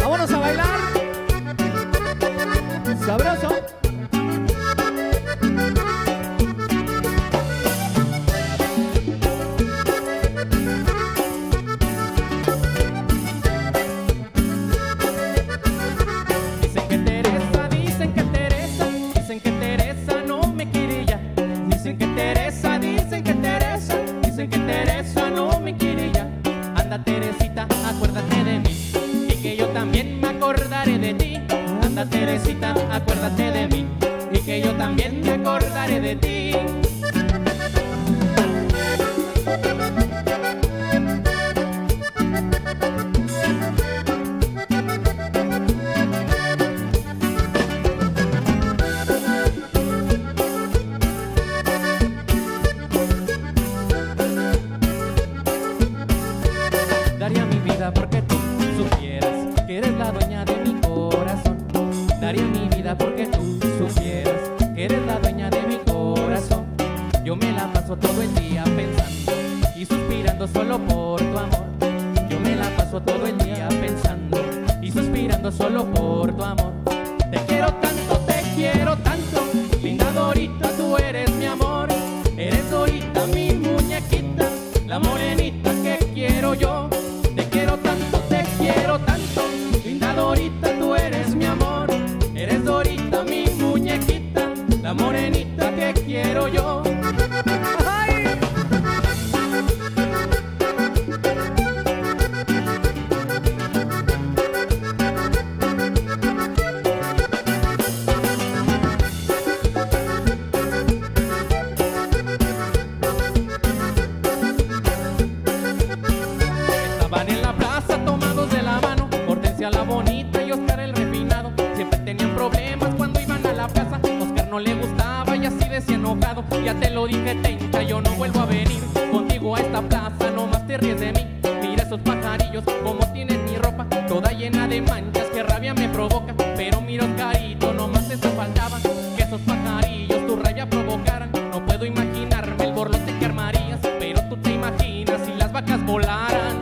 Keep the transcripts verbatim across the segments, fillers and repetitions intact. Vámonos a bailar. Sabroso. Dicen que Teresa, dicen que Teresa, dicen que Teresa no me quiere ya. Dicen que Teresa, dicen que Teresa, dicen que Teresa no me quiere ya. Anda Teresita, acuérdate de mí, y que yo también me acordaré de ti. Anda Teresita, acuérdate de mí, y que yo también me acordaré de ti. Daría mi vida porque tú supieras que eres la dueña de mi corazón. Daría mi vida porque tú supieras que eres la dueña de mi corazón. Yo me la paso todo el día pensando y suspirando solo por tu amor. Yo me la paso todo el día pensando y suspirando solo por tu amor. Te quiero tanto, te quiero tanto, linda Dorita, tú eres mi amor. Eres Dorita, mi muñequita, la morenita que quiero yo. La morenita que quiero yo. ¡Ay! Estaban en la plaza tomados de la mano, Hortensia la bonita y Oscar el refinado. Siempre tenían problemas cuando iban a la plaza. No le gustaba y así decía enojado: ya te lo dije, tenta, yo no vuelvo a venir contigo a esta plaza, nomás te ríes de mí. Mira esos pajarillos, como tienen mi ropa toda llena de manchas, que rabia me provoca. Pero mira Oscarito, nomás eso faltaba, que esos pajarillos tu rabia provocaran. No puedo imaginarme el borlote que armarías, pero tú te imaginas si las vacas volaran.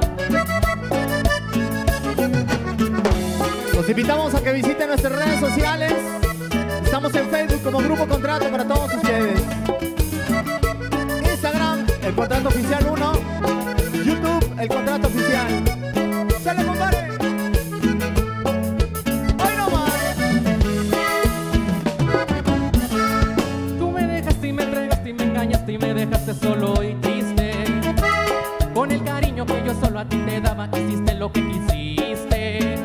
Los invitamos a que visiten nuestras redes sociales. Estamos en Facebook como Grupo Contrato para todos ustedes. Instagram, El Contrato Oficial uno. YouTube, El Contrato Oficial. ¡Se lo compare! ¡Hoy no más! Tú me dejaste y me entregaste y me engañaste y me dejaste solo y triste. Con el cariño que yo solo a ti te daba, hiciste lo que quisiste.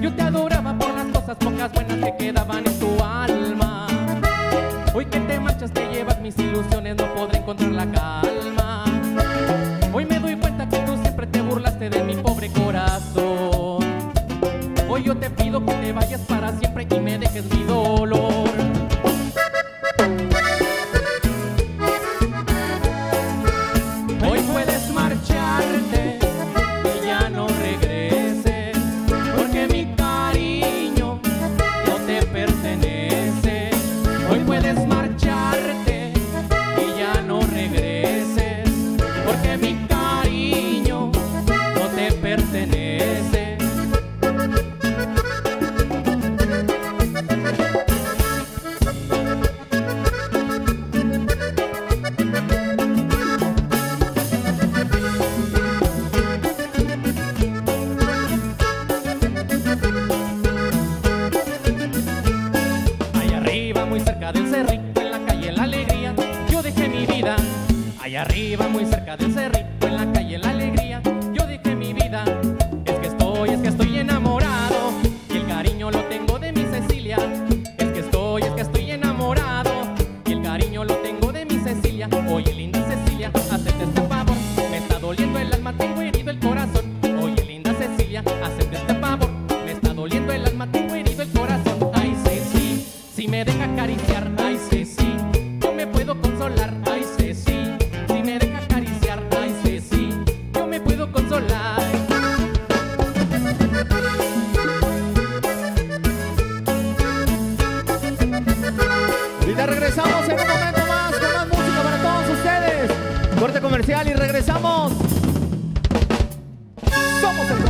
Yo te adoraba por las cosas pocas buenas que quedaban en tu alma. Hoy que te marchas te llevas mis ilusiones, no podré encontrar la calma. Hoy me doy cuenta que tú siempre te burlaste de mi pobre corazón. Hoy yo te pido que te vayas para siempre y me dejes mi dolor. Hoy puedes marcharte y ya no regreses, porque mi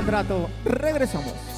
Contrato. Regresamos.